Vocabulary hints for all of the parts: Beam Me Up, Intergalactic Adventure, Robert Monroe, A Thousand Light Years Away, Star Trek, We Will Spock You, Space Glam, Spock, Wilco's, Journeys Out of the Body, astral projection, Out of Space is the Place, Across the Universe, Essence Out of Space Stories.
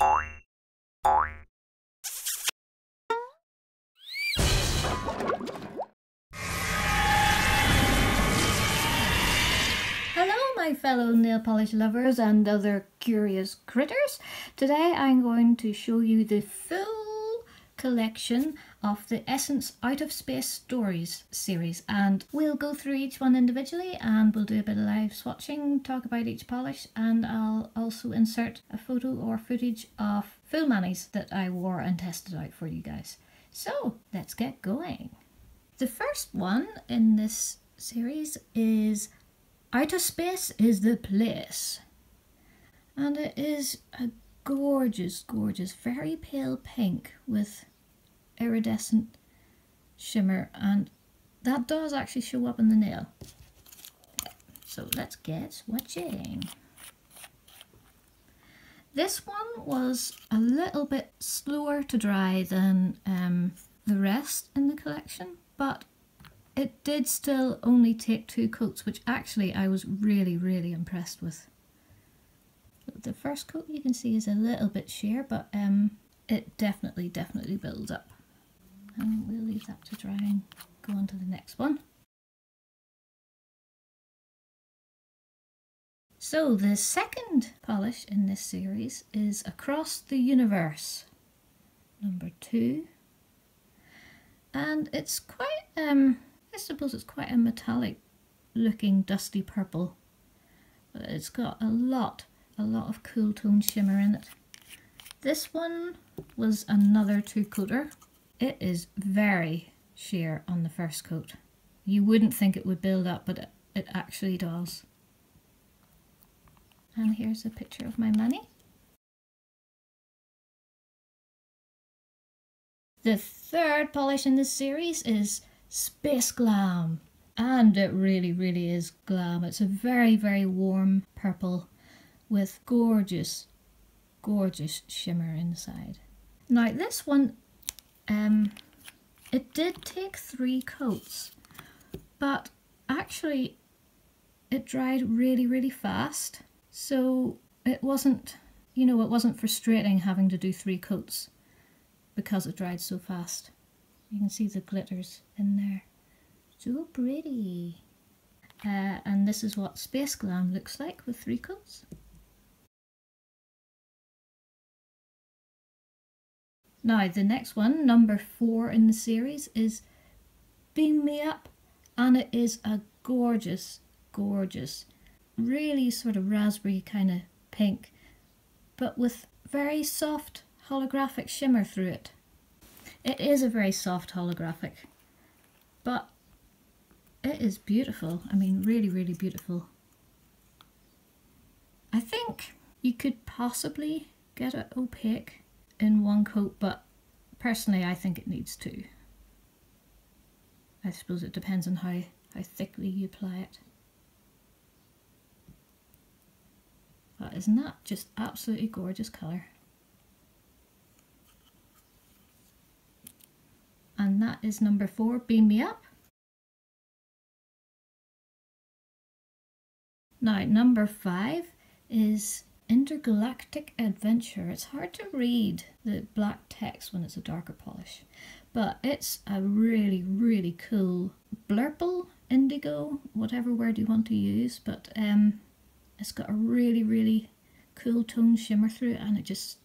Hi fellow nail polish lovers and other curious critters. Today I'm going to show you the full collection of the Essence Out of Space Stories series, and we'll go through each one individually and we'll do a bit of live swatching, talk about each polish, and I'll also insert a photo or footage of full manis that I wore and tested out for you guys. So let's get going. The first one in this series is Out of Space is the Place, and it is a gorgeous very pale pink with iridescent shimmer, and that does actually show up in the nail. So let's get swatching. This one was a little bit slower to dry than the rest in the collection, but it did still only take two coats, which actually I was really impressed with. The first coat you can see is a little bit sheer, but it definitely builds up. And we'll leave that to dry and go on to the next one. So the second polish in this series is Across the Universe, number 2. And it's quite I suppose it's quite a metallic looking dusty purple, but it's got a lot of cool tone shimmer in it. This one was another two coater. It is very sheer on the first coat. You wouldn't think it would build up, but it actually does. And here's a picture of my mani. The third polish in this series is Space Glam, and it really is glam. It's a very warm purple with gorgeous shimmer inside. Now this one, it did take three coats, but actually it dried really fast, so it wasn't, you know, it wasn't frustrating having to do three coats because it dried so fast. You can see the glitters in there. So pretty. And this is what Space Glam looks like with three coats. Now the next one, number 4 in the series, is Beam Me Up, and it is a gorgeous, really sort of raspberry kind of pink, but with very soft holographic shimmer through it. It is a very soft holographic, but it is beautiful. I mean, really beautiful. I think you could possibly get it opaque in one coat, but personally I think it needs two. I suppose it depends on how thickly you apply it. But isn't that just absolutely gorgeous colour? And that is number 4, Beam Me Up. Now number 5 is Intergalactic Adventure. It's hard to read the black text when it's a darker polish, but it's a really cool blurple, indigo, whatever word you want to use, but it's got a really cool tone shimmer through it, and it just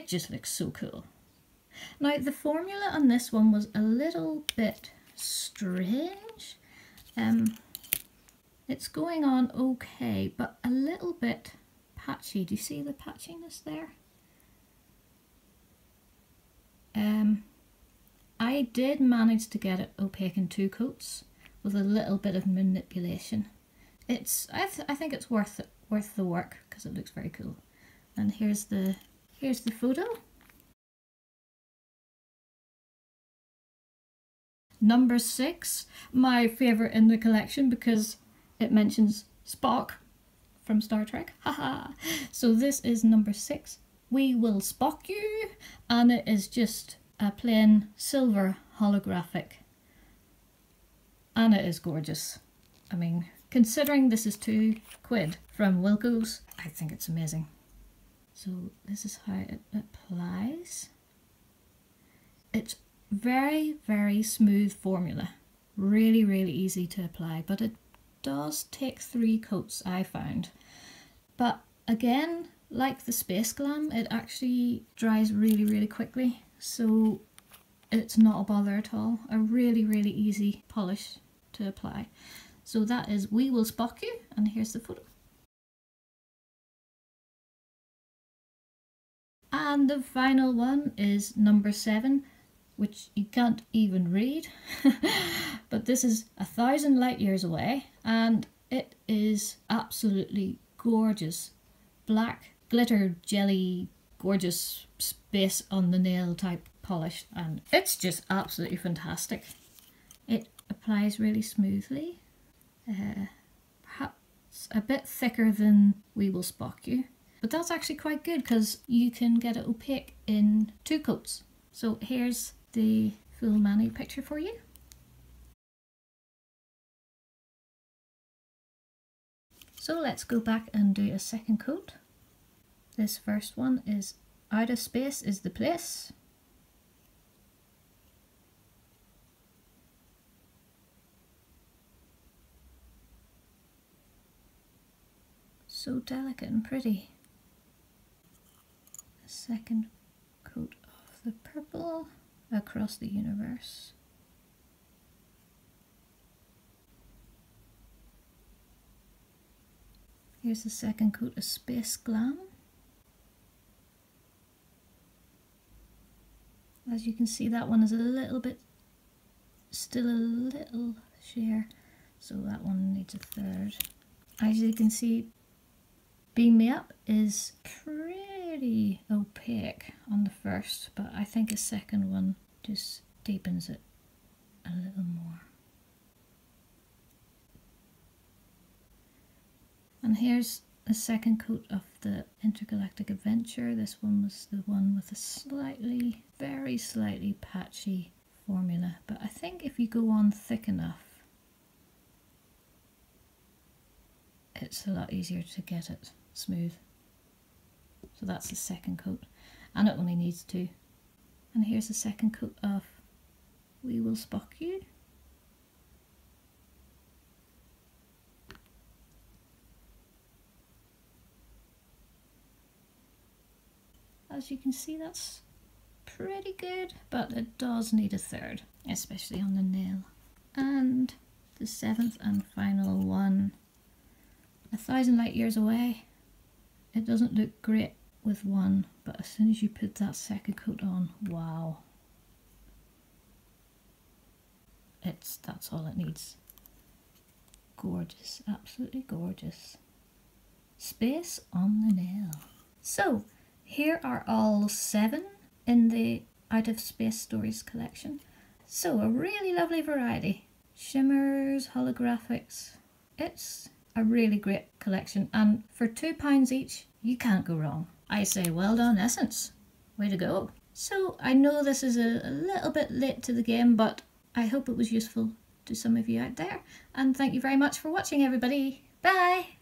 looks so cool. Now the formula on this one was a little bit strange. It's going on okay, but a little bit patchy. Do you see the patchiness there? I did manage to get it opaque in two coats with a little bit of manipulation. I think it's worth the work because it looks very cool. And here's the photo. Number 6, my favourite in the collection because it mentions Spock from Star Trek. Haha! So this is number 6, We Will Spock You, and it is just a plain silver holographic, and it is gorgeous. I mean, considering this is £2 from Wilco's, I think it's amazing. So this is how it applies. It's very, very smooth formula. Really, really easy to apply, but it does take three coats, I found. But again, like the Space Glam, it actually dries really, really quickly. So it's not a bother at all. A really, really easy polish to apply. So that is We Will Spock You, and here's the photo. And the final one is number 7, which you can't even read. But this is A Thousand Light Years Away, and it is absolutely gorgeous. Black glitter jelly, gorgeous space on the nail type polish, and it's just absolutely fantastic. It applies really smoothly, perhaps a bit thicker than We Will Spock You. But that's actually quite good because you can get it opaque in 2 coats. So here's the full mani picture for you. So let's go back and do a second coat. This first one is Out of Space is the Place. So delicate and pretty. A second coat of the purple, Across the Universe. Here's the second coat of Space Glam. As you can see, that one is a little bit, still a little sheer, so that one needs a third. As you can see, Beam Me Up is pretty opaque on the first, but I think a second one just deepens it a little more. And here's a second coat of the Intergalactic Adventure. This one was the one with a slightly, very slightly patchy formula, but I think if you go on thick enough, it's a lot easier to get it smooth. So that's the second coat, and it only needs 2. And here's the second coat of We Will Spock You. As you can see, that's pretty good, but it does need a third, especially on the nail. And the 7th and final one, A Thousand Light Years Away. It doesn't look great with one, but as soon as you put that second coat on, wow. That's all it needs. Gorgeous, absolutely gorgeous. Space on the nail. So, here are all 7 in the Out of Space Stories collection. So a really lovely variety. Shimmers, holographics. It's a really great collection, and for £2 each, you can't go wrong. I say well done, Essence. Way to go. So I know this is a little bit late to the game, but I hope it was useful to some of you out there. And thank you very much for watching, everybody. Bye!